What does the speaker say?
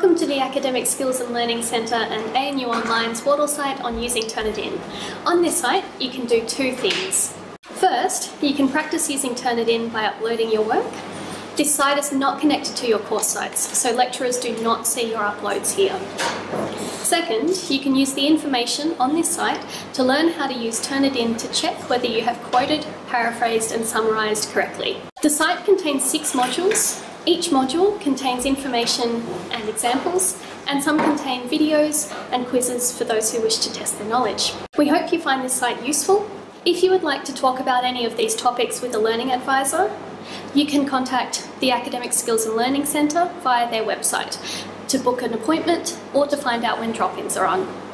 Welcome to the Academic Skills and Learning Centre and ANU Online's portal site on using Turnitin. On this site, you can do two things. First, you can practice using Turnitin by uploading your work. This site is not connected to your course sites, so lecturers do not see your uploads here. Second, you can use the information on this site to learn how to use Turnitin to check whether you have quoted, paraphrased and summarised correctly. The site contains 6 modules. Each module contains information and examples, and some contain videos and quizzes for those who wish to test their knowledge. We hope you find this site useful. If you would like to talk about any of these topics with a learning advisor, you can contact the Academic Skills and Learning Centre via their website to book an appointment or to find out when drop-ins are on.